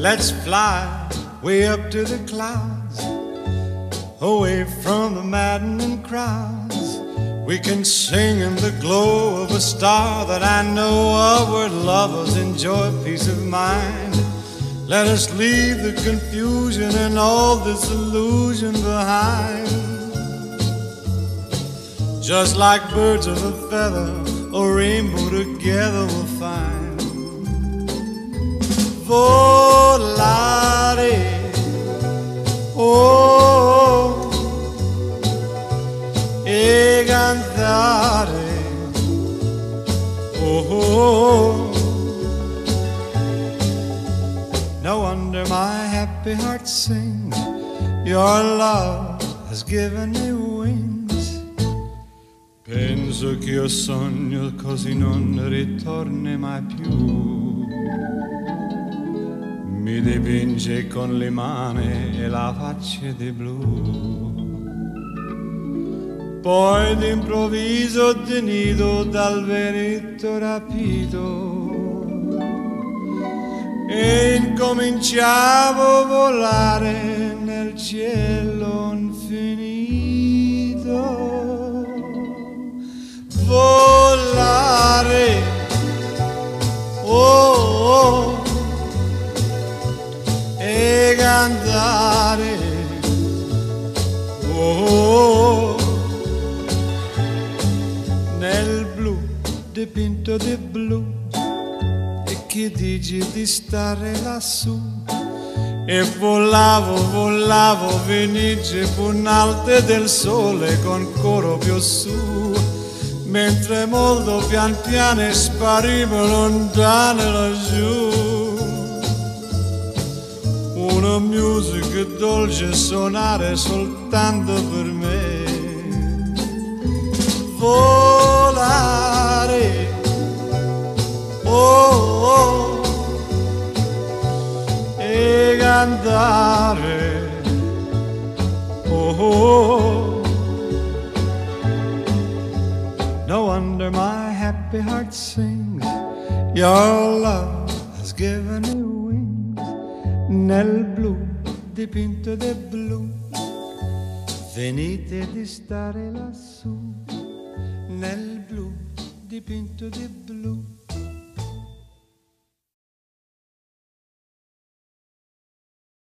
Let's fly way up to the clouds, away from the maddening crowds. We can sing in the glow of a star that I know of, where lovers enjoy peace of mind. Let us leave the confusion and all this illusion behind. Just like birds of a feather, a rainbow together we'll find. Volare, oh, e cantare, oh. No wonder my happy heart sings, your love has given me wings. Penso che io sogno così non ritorni mai più. Mi dipinge con le mani e la faccia di blu. Poi d'improvviso tenido dal vento rapito, e incominciavo a volare nel cielo infinito. Volare, oh, oh, e cantare, oh, oh, nel blu dipinto di blu. E che dici di stare lassù? E volavo, volavo, venice pun'alte del sole con coro più su, mentre molto pian piano sparivo lontano laggiù. Una musica dolce suonare soltanto per me. Volare, oh, oh, e cantare, oh, oh. No wonder my happy heart sings, your love has given me wings. Nel blu dipinto di blu, venite di stare lassù. Nel blu dipinto di blu.